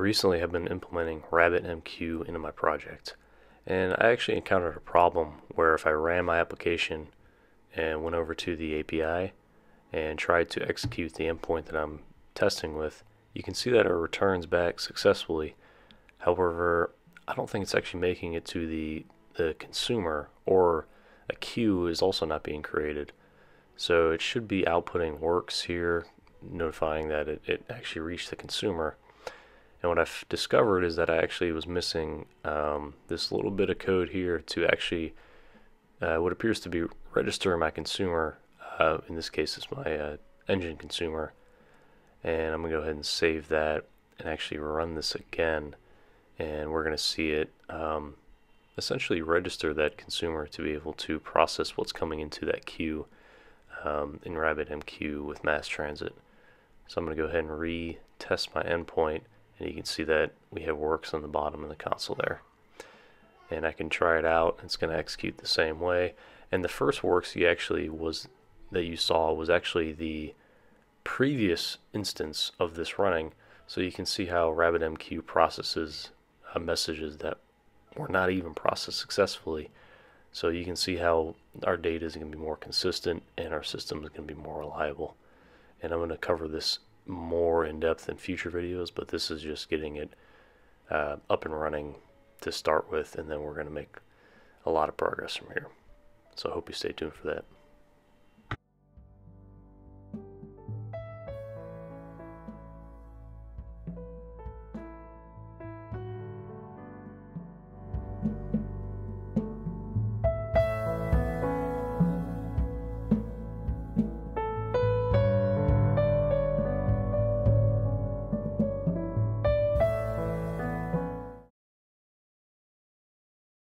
recently have been implementing RabbitMQ into my project, and I actually encountered a problem where if I ran my application and went over to the API and tried to execute the endpoint that I'm testing with, you can see that it returns back successfully. However, I don't think it's actually making it to the consumer, or a queue is also not being created. So it should be outputting works here, notifying that it actually reached the consumer. And what I've discovered is that I actually was missing this little bit of code here to actually what appears to be register my consumer. In this case, it's my engine consumer. And I'm going to go ahead and save that and actually run this again. And we're going to see it essentially register that consumer to be able to process what's coming into that queue in RabbitMQ with MassTransit. So I'm going to go ahead and retest my endpoint, and you can see that we have works on the bottom of the console there. And I can try it out. It's going to execute the same way. And the first works you actually that you saw was actually the previous instance of this running. So you can see how RabbitMQ processes messages that were not even processed successfully. So you can see how our data is going to be more consistent and our system is going to be more reliable. And I'm going to cover this more in depth in future videos, but this is just getting it up and running to start with, and then we're going to make a lot of progress from here. So I hope you stay tuned for that.